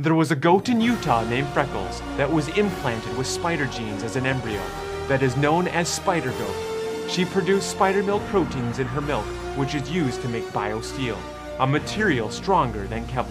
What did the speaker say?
There was a goat in Utah named Freckles that was implanted with spider genes as an embryo that is known as Spider Goat. She produced spider milk proteins in her milk, which is used to make biosteel, a material stronger than Kevlar.